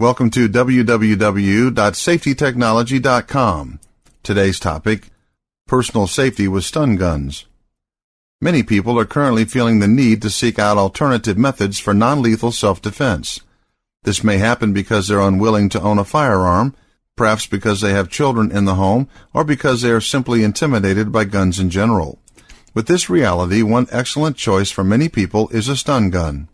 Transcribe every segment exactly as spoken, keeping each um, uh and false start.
Welcome to w w w dot safety technology dot com. Today's topic, personal safety with stun guns. Many people are currently feeling the need to seek out alternative methods for non-lethal self-defense. This may happen because they're unwilling to own a firearm, perhaps because they have children in the home, or because they are simply intimidated by guns in general. With this reality, one excellent choice for many people is a stun gun.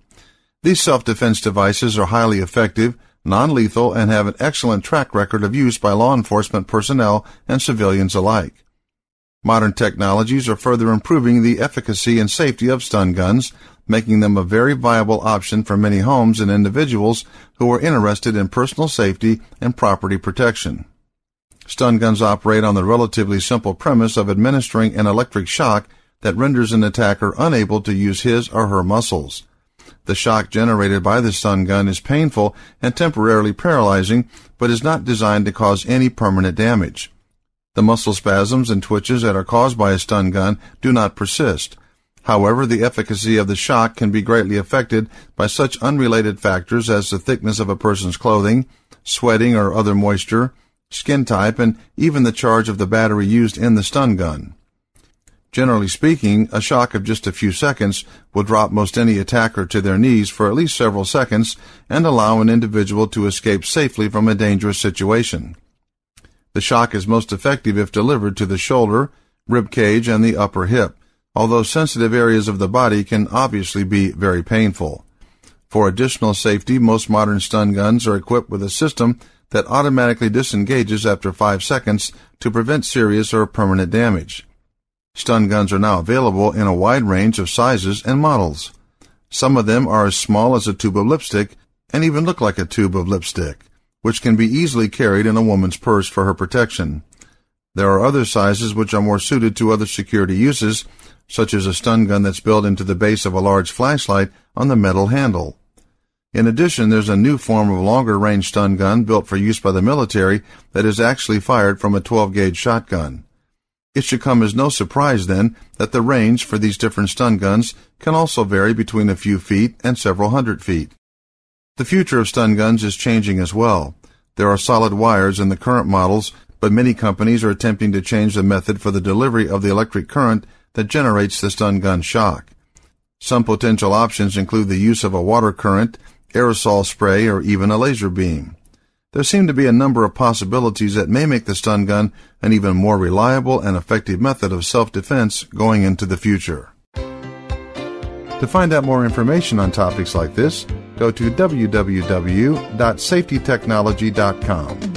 These self-defense devices are highly effective, non-lethal, and have an excellent track record of use by law enforcement personnel and civilians alike. Modern technologies are further improving the efficacy and safety of stun guns, making them a very viable option for many homes and individuals who are interested in personal safety and property protection. Stun guns operate on the relatively simple premise of administering an electric shock that renders an attacker unable to use his or her muscles. The shock generated by the stun gun is painful and temporarily paralyzing, but is not designed to cause any permanent damage. The muscle spasms and twitches that are caused by a stun gun do not persist. However, the efficacy of the shock can be greatly affected by such unrelated factors as the thickness of a person's clothing, sweating or other moisture, skin type, and even the charge of the battery used in the stun gun. Generally speaking, a shock of just a few seconds will drop most any attacker to their knees for at least several seconds and allow an individual to escape safely from a dangerous situation. The shock is most effective if delivered to the shoulder, rib cage, and the upper hip, although sensitive areas of the body can obviously be very painful. For additional safety, most modern stun guns are equipped with a system that automatically disengages after five seconds to prevent serious or permanent damage. Stun guns are now available in a wide range of sizes and models. Some of them are as small as a tube of lipstick and even look like a tube of lipstick, which can be easily carried in a woman's purse for her protection. There are other sizes which are more suited to other security uses, such as a stun gun that's built into the base of a large flashlight on the metal handle. In addition, there's a new form of longer-range stun gun built for use by the military that is actually fired from a twelve gauge shotgun. It should come as no surprise, then, that the range for these different stun guns can also vary between a few feet and several hundred feet. The future of stun guns is changing as well. There are solid wires in the current models, but many companies are attempting to change the method for the delivery of the electric current that generates the stun gun shock. Some potential options include the use of a water current, aerosol spray, or even a laser beam. There seem to be a number of possibilities that may make the stun gun an even more reliable and effective method of self-defense going into the future. To find out more information on topics like this, go to w w w dot safety technology dot com.